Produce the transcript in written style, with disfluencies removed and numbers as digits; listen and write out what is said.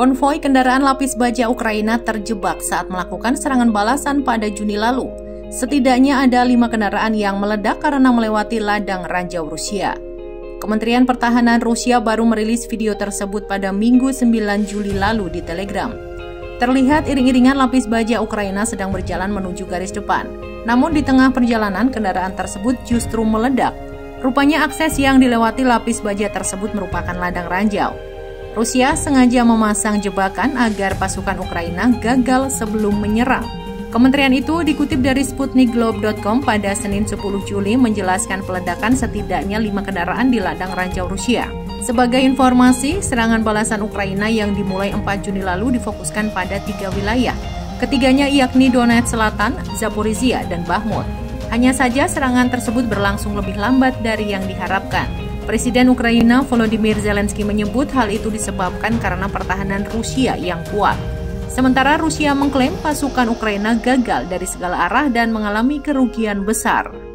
Konvoi kendaraan lapis baja Ukraina terjebak saat melakukan serangan balasan pada Juni lalu. Setidaknya ada 5 kendaraan yang meledak karena melewati ladang ranjau Rusia. Kementerian Pertahanan Rusia baru merilis video tersebut pada Minggu 9 Juli lalu di Telegram. Terlihat iring-iringan lapis baja Ukraina sedang berjalan menuju garis depan. Namun di tengah perjalanan, kendaraan tersebut justru meledak. Rupanya akses yang dilewati lapis baja tersebut merupakan ladang ranjau. Rusia sengaja memasang jebakan agar pasukan Ukraina gagal sebelum menyerang. Kementerian itu dikutip dari sputnikglobe.com pada Senin 10 Juli menjelaskan peledakan setidaknya 5 kendaraan di ladang ranjau Rusia. Sebagai informasi, serangan balasan Ukraina yang dimulai 4 Juni lalu difokuskan pada 3 wilayah. Ketiganya yakni Donetsk Selatan, Zaporizhia, dan Bakhmut. Hanya saja serangan tersebut berlangsung lebih lambat dari yang diharapkan. Presiden Ukraina Volodymyr Zelensky menyebut hal itu disebabkan karena pertahanan Rusia yang kuat. Sementara Rusia mengklaim pasukan Ukraina gagal dari segala arah dan mengalami kerugian besar.